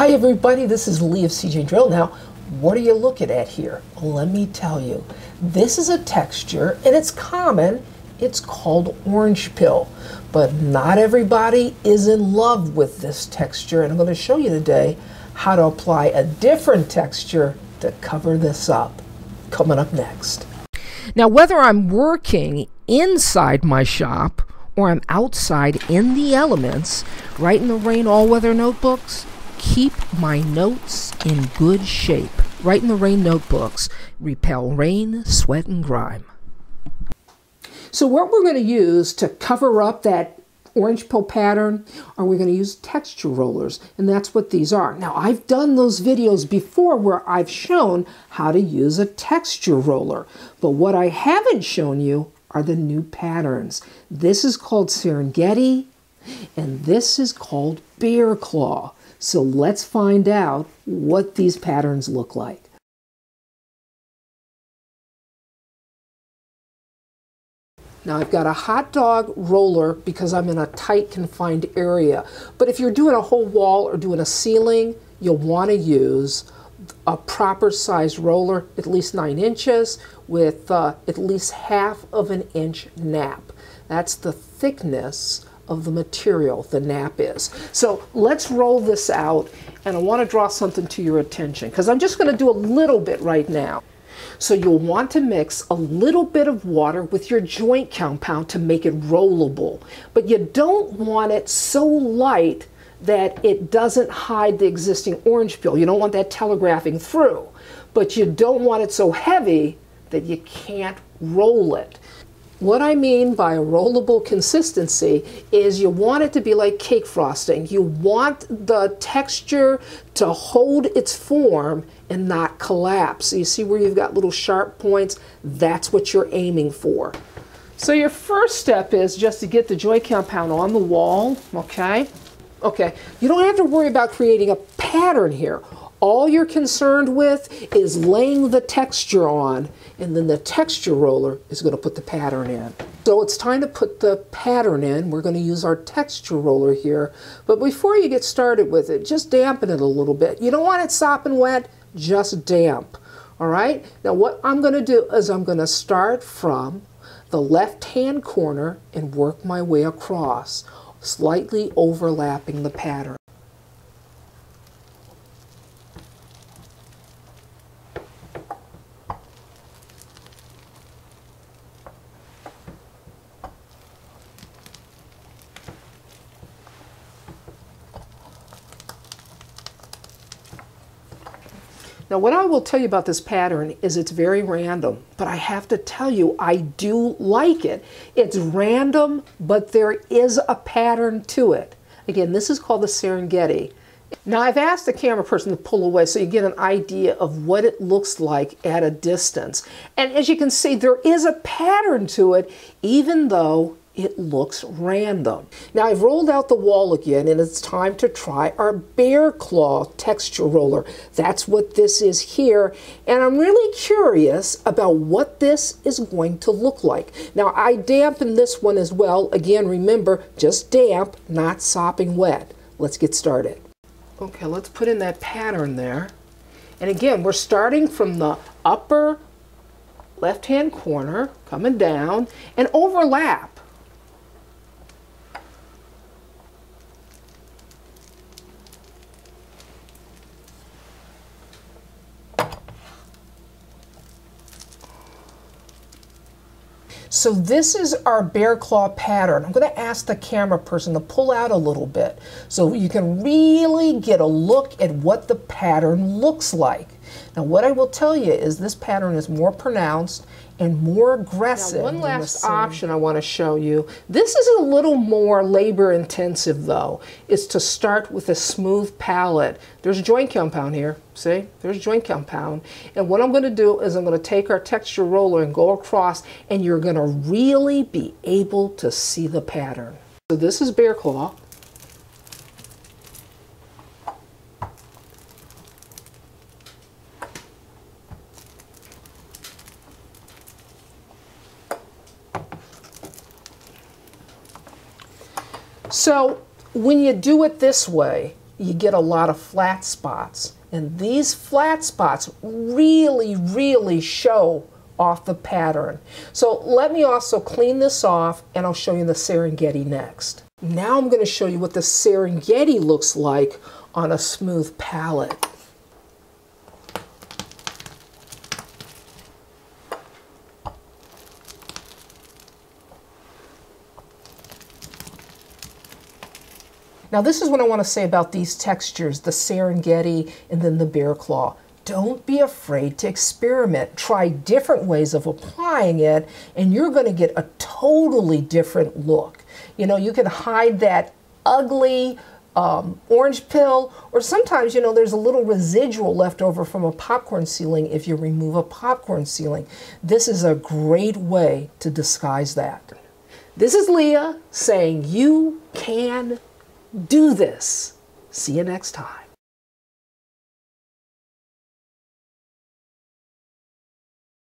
Hi everybody, this is Leah of See Jane Drill. Now, what are you looking at here? Let me tell you. This is a texture, and it's common. It's called orange pill, but not everybody is in love with this texture, and I'm going to show you today how to apply a different texture to cover this up. Coming up next. Now, whether I'm working inside my shop or I'm outside in the elements, right in the rain, all-weather notebooks, keep my notes in good shape. Write in the rain notebooks. Repel rain, sweat, and grime. So what we're going to use to cover up that orange pill pattern are we're going to use texture rollers, and that's what these are. Now, I've done those videos before where I've shown how to use a texture roller, but what I haven't shown you are the new patterns. This is called Serengeti, and this is called Bear Claw. So let's find out what these patterns look like. Now I've got a hot dog roller because I'm in a tight confined area. But if you're doing a whole wall or doing a ceiling, you'll want to use a proper size roller, at least 9 inches with at least half of an inch nap. That's the thickness of the material the nap is. So let's roll this out, and I want to draw something to your attention because I'm just going to do a little bit right now. So you'll want to mix a little bit of water with your joint compound to make it rollable, but you don't want it so light that it doesn't hide the existing orange peel. You don't want that telegraphing through, but you don't want it so heavy that you can't roll it. What I mean by a rollable consistency is you want it to be like cake frosting. You want the texture to hold its form and not collapse. You see where you've got little sharp points? That's what you're aiming for. So your first step is just to get the joint compound on the wall, okay? Okay, you don't have to worry about creating a pattern here. All you're concerned with is laying the texture on, and then the texture roller is going to put the pattern in. So it's time to put the pattern in. We're going to use our texture roller here, but before you get started with it, just dampen it a little bit. You don't want it sopping wet, just damp. All right? Now what I'm going to do is I'm going to start from the left-hand corner and work my way across, slightly overlapping the pattern. Now, what I will tell you about this pattern is it's very random, but I have to tell you, I do like it. It's random, but there is a pattern to it. Again, this is called the Serengeti. Now, I've asked the camera person to pull away so you get an idea of what it looks like at a distance. And as you can see, there is a pattern to it, even though it looks random. Now I've rolled out the wall again, and it's time to try our Bear Claw texture roller. That's what this is here, and I'm really curious about what this is going to look like. Now I dampened this one as well. Again, remember, just damp, not sopping wet. Let's get started. Okay, let's put in that pattern there. And again, we're starting from the upper left-hand corner, coming down, and overlap. So this is our Bear Claw pattern. I'm going to ask the camera person to pull out a little bit so you can really get a look at what the pattern looks like. Now what I will tell you is this pattern is more pronounced and more aggressive. Now, one last option I want to show you. This is a little more labor intensive though, is to start with a smooth palette. There's a joint compound here, see? There's joint compound. And what I'm going to do is I'm going to take our texture roller and go across, and you're going to really be able to see the pattern. So this is Bear Claw. So when you do it this way, you get a lot of flat spots. And these flat spots really, really show off the pattern. So let me also clean this off and I'll show you the Serengeti next. Now I'm going to show you what the Serengeti looks like on a smooth palette. Now this is what I want to say about these textures, the Serengeti and then the Bear Claw. Don't be afraid to experiment. Try different ways of applying it and you're going to get a totally different look. You know, you can hide that ugly orange pill, or sometimes, you know, there's a little residual left over from a popcorn ceiling if you remove a popcorn ceiling. This is a great way to disguise that. This is Leah saying you can do this. See you next time.